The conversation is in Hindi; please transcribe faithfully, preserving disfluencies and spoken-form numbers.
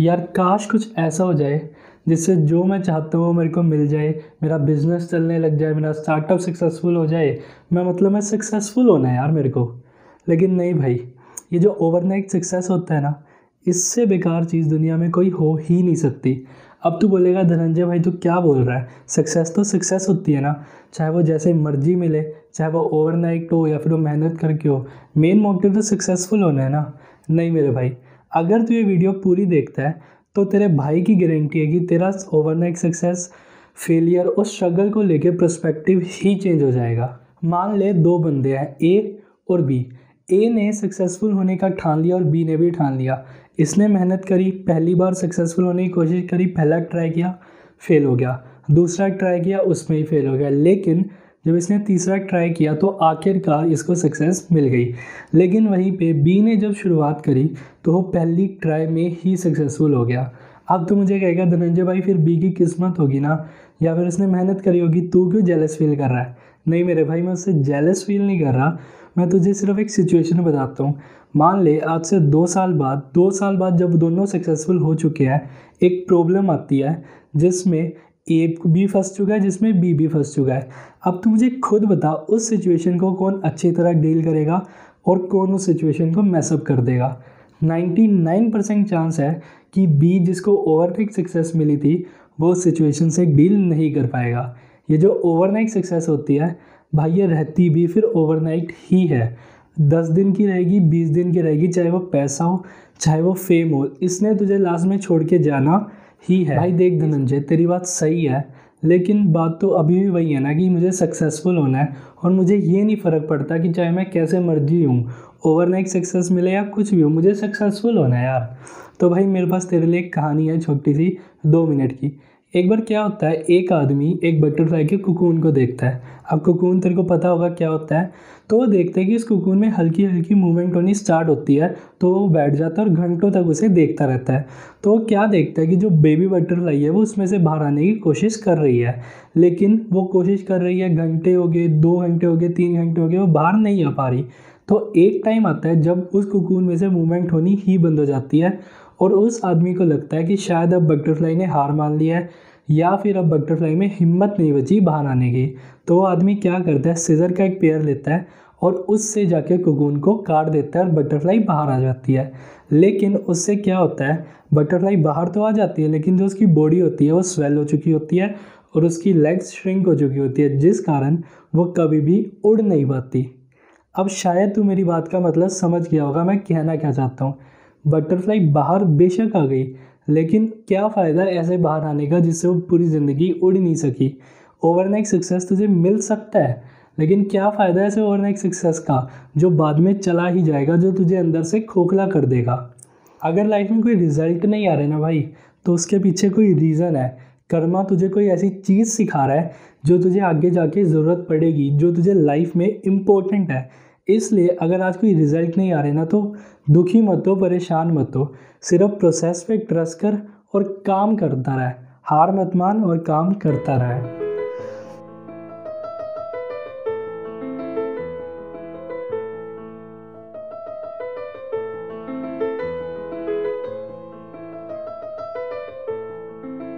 यार काश कुछ ऐसा हो जाए जिससे जो मैं चाहता हूँ वो मेरे को मिल जाए, मेरा बिज़नेस चलने लग जाए, मेरा स्टार्टअप सक्सेसफुल हो जाए, मैं मतलब मैं सक्सेसफुल होना है यार मेरे को। लेकिन नहीं भाई, ये जो ओवरनाइट सक्सेस होता है ना, इससे बेकार चीज़ दुनिया में कोई हो ही नहीं सकती। अब तू बोलेगा धनंजय भाई तू क्या बोल रहा है, सक्सेस तो सक्सेस होती है ना, चाहे वो जैसे मर्जी मिले, चाहे वो ओवरनाइट हो या फिर वो मेहनत करके हो, मेन मोटिव तो सक्सेसफुल होना है ना। नहीं मेरे भाई, अगर तू ये वीडियो पूरी देखता है तो तेरे भाई की गारंटी है कि तेरा ओवरनाइट सक्सेस, फेलियर और स्ट्रगल को लेकर पर्सपेक्टिव ही चेंज हो जाएगा। मान ले दो बंदे हैं, ए और बी। ए ने सक्सेसफुल होने का ठान लिया और बी ने भी ठान लिया। इसने मेहनत करी, पहली बार सक्सेसफुल होने की कोशिश करी, पहला ट्राई किया, फेल हो गया, दूसरा ट्राई किया, उसमें ही फेल हो गया, लेकिन जब इसने तीसरा ट्राई किया तो आखिरकार इसको सक्सेस मिल गई। लेकिन वहीं पे बी ने जब शुरुआत करी तो वो पहली ट्राई में ही सक्सेसफुल हो गया। अब तो मुझे कहेगा धनंजय भाई फिर बी की किस्मत होगी ना, या फिर उसने मेहनत करी होगी, तू क्यों जेलस फील कर रहा है। नहीं मेरे भाई, मैं उससे जेलस फील नहीं कर रहा, मैं तुझे सिर्फ एक सिचुएशन बताता हूँ। मान ले आज से दो साल बाद, दो साल बाद जब दोनों सक्सेसफुल हो चुके हैं, एक प्रॉब्लम आती है जिसमें ए भी फंस चुका है, जिसमें बी भी फंस चुका है। अब तू मुझे खुद बता उस सिचुएशन को कौन अच्छी तरह डील करेगा और कौन उस सिचुएशन को मैसअप कर देगा। निन्यानवे परसेंट चांस है कि बी जिसको ओवरनाइट सक्सेस मिली थी वो उस सिचुएशन से डील नहीं कर पाएगा। ये जो ओवरनाइट सक्सेस होती है भाई, ये रहती भी फिर ओवरनाइट ही है। दस दिन की रहेगी, बीस दिन की रहेगी, चाहे वो पैसा हो चाहे वो फेम हो, इसने तुझे लास्ट में छोड़ के जाना ही है। भाई देख धनंजय, तेरी बात सही है, लेकिन बात तो अभी भी वही है ना कि मुझे सक्सेसफुल होना है और मुझे ये नहीं फ़र्क पड़ता कि चाहे मैं कैसे मर्जी हूँ, ओवरनाइट सक्सेस मिले या कुछ भी हो, मुझे सक्सेसफुल होना है यार। तो भाई मेरे पास तेरे लिए एक कहानी है छोटी सी, दो मिनट की। एक बार क्या होता है, एक आदमी एक बटरफ्लाई के कुकून को देखता है। अब कुकून तेरे को पता होगा क्या होता है, तो वो देखते हैं कि इस कुकून में हल्की हल्की मूवमेंट होनी स्टार्ट होती है, तो वो बैठ जाता है और घंटों तक उसे देखता रहता है। तो वो क्या देखता है कि जो बेबी बटरफ्लाई है वो उसमें से बाहर आने की कोशिश कर रही है, लेकिन वो कोशिश कर रही है, घंटे हो गए, दो घंटे हो गए, तीन घंटे हो गए, वो बाहर नहीं आ पा रही। तो एक टाइम आता है जब उस कुकून में से मूवमेंट होनी ही बंद हो जाती है और उस आदमी को लगता है कि शायद अब बटरफ्लाई ने हार मान लिया है या फिर अब बटरफ्लाई में हिम्मत नहीं बची बाहर आने की। तो वो आदमी क्या करता है, सीजर का एक पेयर लेता है और उससे जाके कोकून को काट देता है और बटरफ्लाई बाहर आ जाती है। लेकिन उससे क्या होता है, बटरफ्लाई बाहर तो आ जाती है लेकिन जो उसकी बॉडी होती है वो स्वेल हो चुकी होती है और उसकी लेग्स श्रिंक हो चुकी होती है, जिस कारण वो कभी भी उड़ नहीं पाती। अब शायद तू मेरी बात का मतलब समझ गया होगा मैं कहना क्या चाहता हूँ। बटरफ्लाई बाहर बेशक आ गई, लेकिन क्या फ़ायदा ऐसे बाहर आने का जिससे वो पूरी ज़िंदगी उड़ नहीं सकी। ओवरनाइट सक्सेस तुझे मिल सकता है, लेकिन क्या फ़ायदा ऐसे ओवरनाइट सक्सेस का जो बाद में चला ही जाएगा, जो तुझे अंदर से खोखला कर देगा। अगर लाइफ में कोई रिजल्ट नहीं आ रहे ना भाई, तो उसके पीछे कोई रीज़न है। कर्मा तुझे कोई ऐसी चीज़ सिखा रहा है जो तुझे आगे जाके ज़रूरत पड़ेगी, जो तुझे लाइफ में इम्पोर्टेंट है। इसलिए अगर आज कोई रिजल्ट नहीं आ रहे ना, तो दुखी मत हो, परेशान मत हो, सिर्फ प्रोसेस पे ट्रस्ट कर और काम करता रहे। हार मत मान और काम करता रहे।